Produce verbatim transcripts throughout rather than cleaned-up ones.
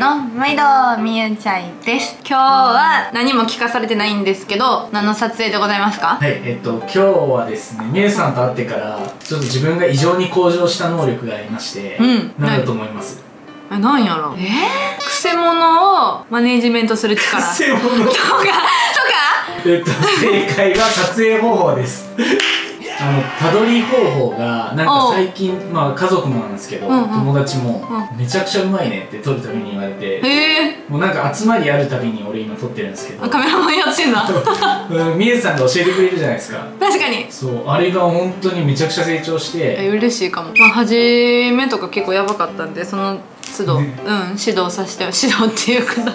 の毎度みゆちゃいです。今日は何も聞かされてないんですけど、何の撮影でございますか？はい、えっと今日はですね、みゆさんと会ってからちょっと自分が異常に向上した能力がありまして、うん、何だと思います？何やろう、えー、くせ者をマネージメントする力。くせ者とかとかえっと正解は撮影方法です。あのたどり方法がなんか最近、まあ、家族もなんですけど、うんうん、友達も「めちゃくちゃうまいね」って撮るたびに言われて、もうなんか集まりあるたびに俺今撮ってるんですけど、カメラマンやってんだ。みゆさんが教えてくれるじゃないですか。確かにそう、あれが本当にめちゃくちゃ成長して、嬉しいかも。まあ初めとか結構やばかったんで、その都度、ね、うん、指導させて、指導っていうかでご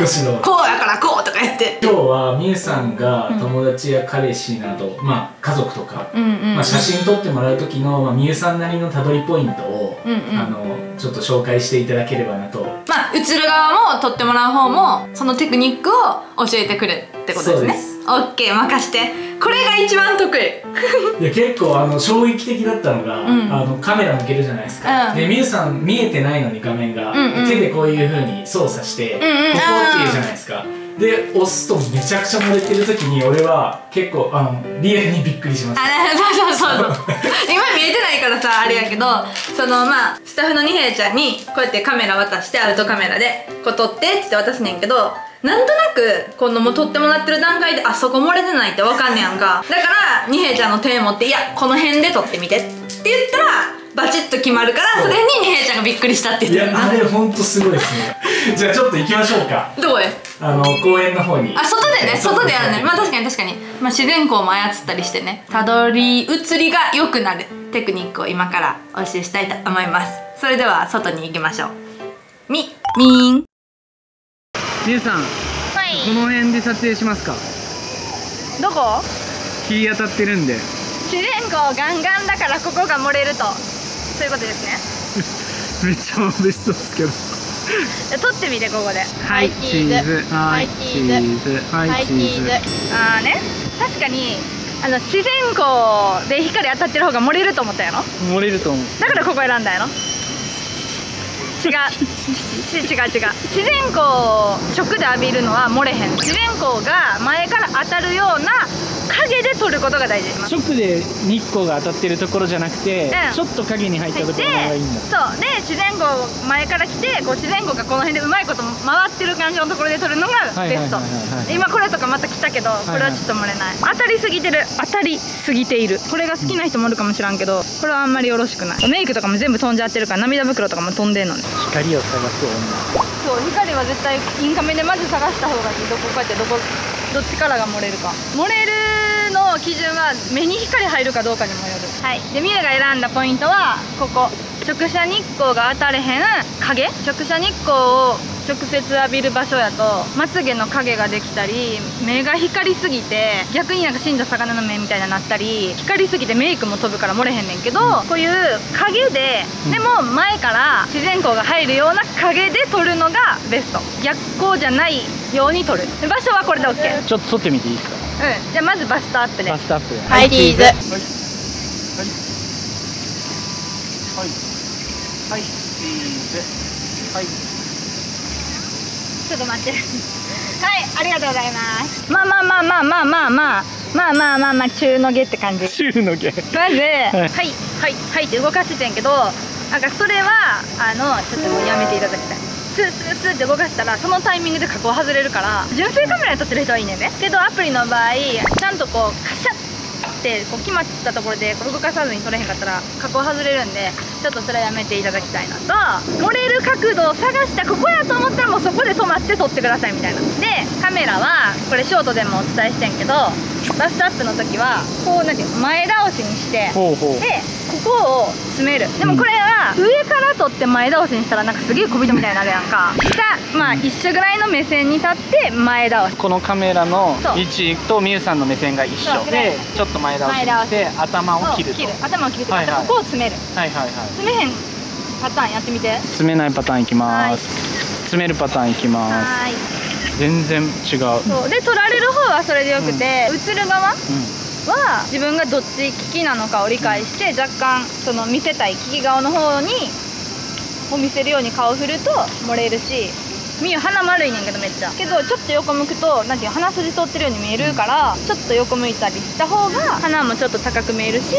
指導、こうやからこうとか言って。今日はみゆさんが友達や彼氏など、うん、まあ家族とか、まあ写真撮ってもらう時の、まあ、みゆさんなりのたどりポイントを、うん、うん、あのちょっと紹介していただければなと。まあ映る側も撮ってもらう方もそのテクニックを教えてくれってことですね。オッケー、任して。これが一番得意。いや結構あの衝撃的だったのが、うん、あのカメラ向けるじゃないですか、うん、でみゆさん見えてないのに画面が、うん、うん、手でこういうふうに操作して、うん、うん、ここっていうじゃないですか。で押すとめちゃくちゃ漏れてる時に俺は結構あのリアルにびっくりしました。そうそうそうそう今見えてないからさあれやけど、そのまあスタッフの二平ちゃんにこうやってカメラ渡して、アウトカメラでこう撮ってって渡すねんけど、なんとなくこのもう撮ってもらってる段階であそこ漏れてないってわかんねやんか。だから二平ちゃんの手持って「いやこの辺で撮ってみて」って言ったらバチッと決まるから、それに二平ちゃんがびっくりしたって言ってる。いやあれほんとすごいですね。じゃあちょっと行きましょうか。どこへ？あの公園の方に。あ、外でね、外でやるね。まあ確かに確かに、まあ、自然光も操ったりしてね、たどり移りが良くなるテクニックを今からお教えしたいと思います。それでは外に行きましょう。みみーんみゆさん、はい、この辺で撮影しますか？どこ？日当たってるんで。自然光ガンガンだからここが漏れると、そういうことですね。めっちゃまぶしそうですけど、撮ってみて、ここで。はい、チーズ。はい、チーズ。はい、チーズ。ああね、確かに、あの自然光で光当たってる方が漏れると思ったやろ。漏れると思う。だからここ選んだやろ。違う。違う違う。自然光を直で浴びるのは漏れへん。自然光が前から当たるような影で撮ることが大事です。直で日光が当たってるところじゃなくて、うん、ちょっと影に入ったところがいいんだ。そうで、自然光前から来て、こう自然光がこの辺でうまいこと回ってる感じのところで撮るのがベスト。今これとかまた来たけど、これはちょっと漏れない。はい、はい、当たりすぎてる、当たりすぎている。これが好きな人もおるかもしらんけど、これはあんまりよろしくない。メイクとかも全部飛んじゃってるから、涙袋とかも飛んでんのね。光を探す女。そう、光は絶対インカメでまず探した方がいい。どこかって、どこどっちからが漏れるか。漏れるの基準は目に光入るかどうかにもよる。はい、でみゆが選んだポイントはここ、直射日光が当たれへん影。直射日光を直接浴びる場所やとまつげの影ができたり、目が光りすぎて逆になんか死んだ魚の目みたいになったり、光りすぎてメイクも飛ぶから漏れへんねんけど、こういう影で、でも前から自然光が入るような影で撮るのがベスト。逆光じゃないように撮る。場所はこれで OK。 ちょっと撮ってみていいですか？うん、じゃあまずバストアップで。バストアップで。はい、チーズ。はい。はい。はい、チーズ。はい。ちょっと待って。はい、ありがとうございます。まあまあまあまあまあまあまあまあまあまあまあ中の下って感じ。中の下。まず、はいはいはいって動かしてたんやけど、なんかそれはあのちょっともうやめていただきたい。スースースーって動かしたらそのタイミングで加工外れるから、純正カメラで撮ってる人はいいねんね。けどアプリの場合ちゃんとこうカシャッてこう決まったところでこう動かさずに撮れへんかったら加工外れるんで、ちょっとそれはやめていただきたいなと。漏れる角度を探した、ここやと思ったらもうそこで止まって撮ってくださいみたいな。でカメラはこれショートでもお伝えしてんけど、バストアップの時はこうなんていう前倒しにして、ほうほうでここを詰める。でもこれは上から撮って前倒しにしたらなんかすげえ小人みたいになるやんか。下、まあ一緒ぐらいの目線に立って前倒し。このカメラの位置とみゆさんの目線が一緒で、ちょっと前倒しにして頭を切ると。頭を切るというかここを詰める。はいはいはい。詰めへんパターンやってみて。詰めないパターンいきます。詰めるパターンいきます。全然違う。そうで撮られる方はそれでよくて、うん、映る側は自分がどっち利きなのかを理解して、若干その見せたい利き顔の方にを見せるように顔振ると盛れるし、みゆ鼻丸いねんけどめっちゃけどちょっと横向くとなんていう鼻筋通ってるように見えるから、うん、ちょっと横向いたりした方が鼻もちょっと高く見えるし、う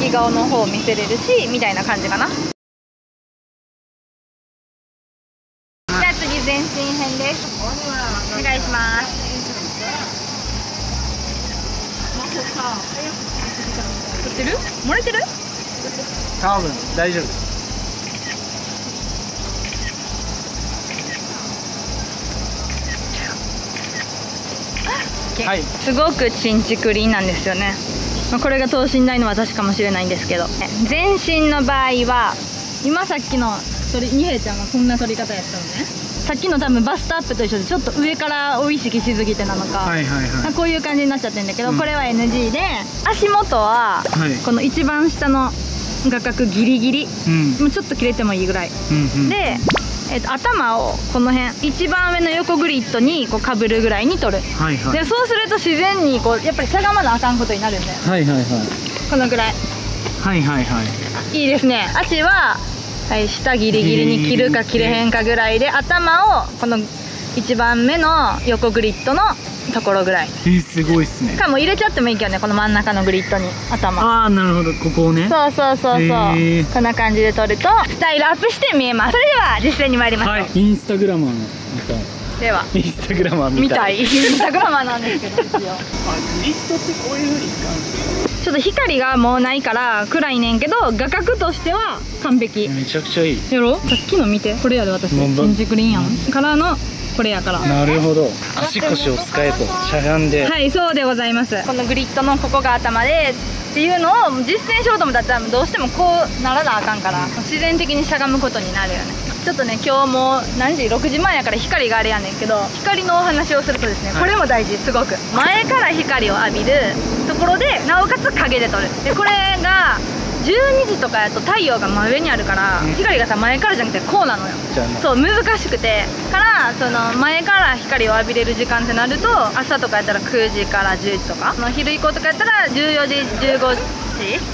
ん、引き顔の方を見せれるしみたいな感じかな。全身編です。お願いします。撮ってる？漏れてる？多分大丈夫。はい。すごくチンチクリンなんですよね。これが等身大の私かもしれないんですけど、全身の場合は今さっきの鳥二平ちゃんはこんな撮り方やったのね。さっきの多分バストアップと一緒でちょっと上からを意識しすぎてなのかこういう感じになっちゃってるんだけど、うん、これは エヌジー で足元はこの一番下の画角ギリギリ、うん、もうちょっと切れてもいいぐらい、うんうん、で、えーと、頭をこの辺一番上の横グリッドにこうかぶるぐらいに撮る、はいはい、でそうすると自然にこうやっぱりしゃがまなあかんことになるんだよ。はいはいはい、このぐらい、はいはいはい、いいですね。足ははい、下ギリギリに切るか切れへんかぐらいで頭をこのいちばんめの横グリッドのところぐらい。えー、すごいっすね。かも入れちゃってもいいけどね、この真ん中のグリッドに頭。ああなるほど、ここをね。そうそうそうそう、えー、こんな感じで撮るとスタイルアップして見えます。それでは実際に参りましょう。はい、インスタグラマーみたいではインスタグラマーみたいインスタグラマーなんですけど一応あ、グリッドってこういうふうに使うんですか？ちょっと光がもうないから暗いねんけど画角としては完璧。めちゃくちゃいいやろ。さっきの見てこれやで私チンチクリンやんからのこれやから。なるほど、足腰を使えとしゃがんで。はい、そうでございます。このグリッドのここが頭でっていうのを実践しようと思ったらどうしてもこうならなあかんから自然的にしゃがむことになるよね。ちょっとね今日も何時ろくじまえやから光があれやねんけど光のお話をするとですね、はい、これも大事。すごく前から光を浴びるところでなおかつ影で撮る。でこれがじゅうにじとかやと太陽が真上にあるから光がさ前からじゃなくてこうなのよ。そう難しくてからその前から光を浴びれる時間ってなると朝とかやったらくじからじゅうじとかの昼以降とかやったらじゅうよじじゅうごじ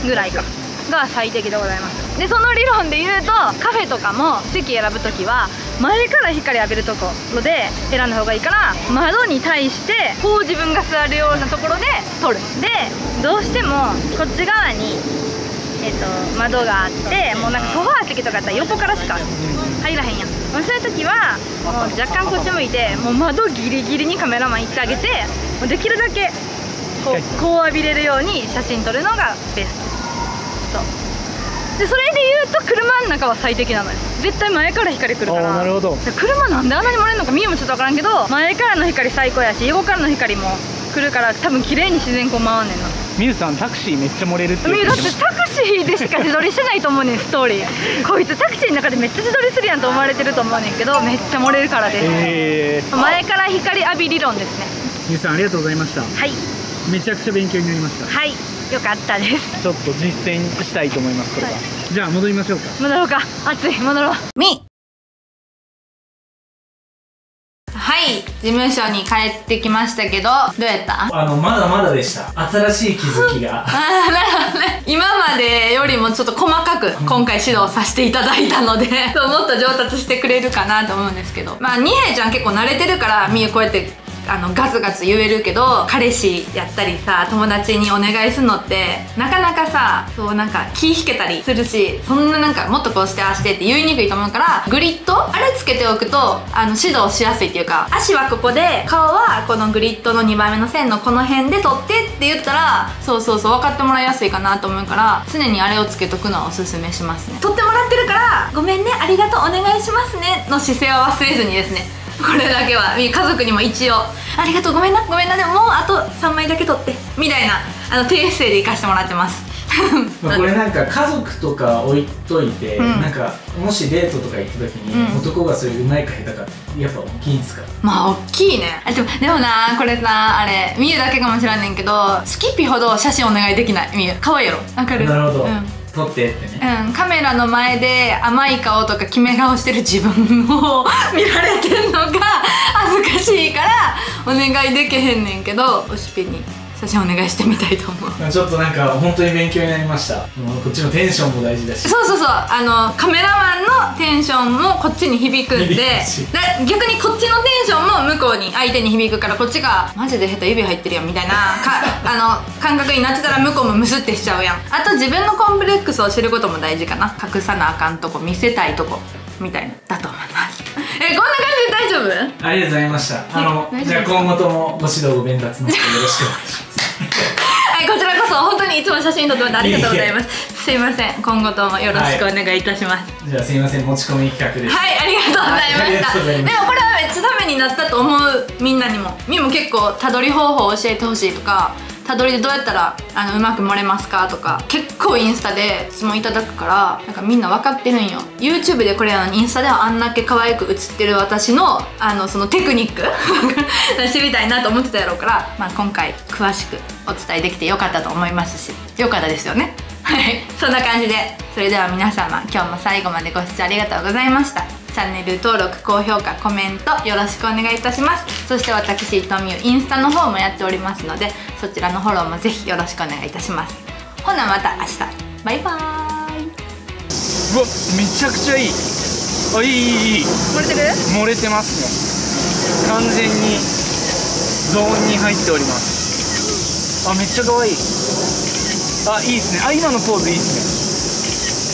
ぐらいかが最適でございます。でその理論で言うとカフェとかも席選ぶ時は前から光浴びるところで選んだ方がいいから窓に対してこう自分が座るようなところで撮る。でどうしてもこっち側に、えー、と窓があってもうなんかソファー席とかやったら横からしか入らへんやん。そういう時はもう若干こっち向いてもう窓ギリギリにカメラマン行ってあげてもうできるだけこ う, こう浴びれるように写真撮るのがベスト。でそれで言うと車の中は最適なのよ。絶対前から光来るから。なるほど。車なんであんなに漏れるのか見えもちょっと分からんけど前からの光最高やし横からの光も来るから多分綺麗に自然光回んねんな。みゆさんタクシーめっちゃ漏れるって言ってました。だってタクシーでしか自撮りしてないと思うねんストーリーこいつタクシーの中でめっちゃ自撮りするやんと思われてると思うねんけどめっちゃ漏れるからです、えー、前から光浴び理論ですね。みゆさんありがとうございました。はい、めちゃくちゃ勉強になりました。はい、よかったです。ちょっと実践したいと思います。これは、はい、じゃあ戻りましょうか。戻ろうか、暑い、戻ろう。みはい、事務所に帰ってきましたけどどうやった？あのまだまだでした。新しい気づきがああなるほどね。今までよりもちょっと細かく今回指導させていただいたのでそうもっと上達してくれるかなと思うんですけど、まあに平ちゃん結構慣れてるからみゆこうやってあのガツガツ言えるけど彼氏やったりさ友達にお願いするのってなかなかさそうなんか気引けたりするしそんななんかもっとこうしてああしてって言いにくいと思うからグリッドあれつけておくとあの指導しやすいっていうか足はここで顔はこのグリッドのにばいめの線のこの辺で取ってって言ったらそうそうそう分かってもらいやすいかなと思うから常にあれをつけとくのはおすすめしますね。取ってもらってるから「ごめんねありがとうお願いしますね」の姿勢は忘れずにですねこれだけは家族にも一応「ありがとうごめんなごめんな」でももうあとさんまいだけ撮ってみたいなあの低姿勢で生かしてもらってますまあこれなんか家族とか置いといて、うん、なんかもしデートとか行った時に、うん、男がそれうまいか下手かやっぱ大きいんですか？まあ大きいね。でもでもなこれさあれみゆだけかもしれんねんけどスキピほど写真お願いできない。みゆかわいいやろ。わかる？なるほど、うん、撮ってってね、うん、カメラの前で甘い顔とか決め顔してる自分を見られてんのが恥ずかしいからお願いできへんねんけどおしっぺに。写真お願いしてみたいと思う。ちょっとなんか本当に勉強になりました。こっちのテンションも大事だし、そうそうそう、あのカメラマンのテンションもこっちに響くんで、逆にこっちのテンションも向こうに相手に響くから、こっちがマジで下手指入ってるやんみたいなかあの感覚になってたら向こうもムスってしちゃうやん。あと自分のコンプレックスを知ることも大事かな。隠さなあかんとこ、見せたいとこみたいなだと思います。え、こんな感じで大丈夫？ありがとうございました。あの、じゃあ今後ともご指導ご鞭達のほどよろしくお願いします。はい、こちらこそ本当にいつも写真撮ってもらってありがとうございます。すいません、今後ともよろしくお願いいたします。はい、じゃあすいません、持ち込み企画です。はい、ありがとうございました。でもこれはめっちゃためになったと思う、みんなにも。みんも結構たどり方法を教えてほしいとか、たどりでどうやったらあのうまく盛れますかとか、結構インスタで質問いただくから、なんかみんな分かってるんよ。 YouTube でこれやのにインスタではあんだけ可愛く写ってる私のあのそのテクニック知りたいなと思ってたやろうから、まあ、今回詳しくお伝えできてよかったと思いますし、よかったですよね。はいそんな感じで、それでは皆様今日も最後までご視聴ありがとうございました。チャンネル登録、高評価、コメントよろしくお願いいたします。そして私伊藤美優インスタの方もやっておりますので、そちらのフォローもぜひよろしくお願いいたします。ほなまた明日、バイバーイ。うわめちゃくちゃいい。あいいいいいい、漏れてる？漏れてますね。完全にゾーンに入っております。あめっちゃ可愛い。あいいですね。あ今のポーズいいですね。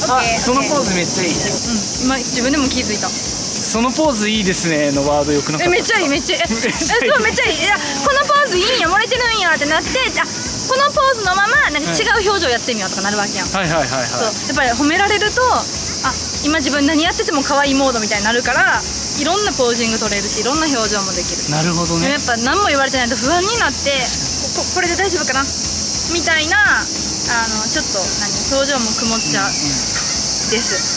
あ、そのポーズめっちゃいい。うん、今自分でも気づいた。そのポーズいいですねのワードよくなかった？え、めっちゃいい、めっちゃいい。え、そうめっちゃいい。いや、このポーズいいんや、漏れてるんやってなって、あ、このポーズのままなんか違う表情やってみようとかなるわけやん。はいはいはいはい。そう、やっぱり褒められると、あ、今自分何やってても可愛いモードみたいになるから、いろんなポージング取れるし、いろんな表情もできる。なるほどね。やっぱ何も言われてないと不安になって、こ、こ、これで大丈夫かなみたいな。あのちょっと何表情も曇っちゃうです。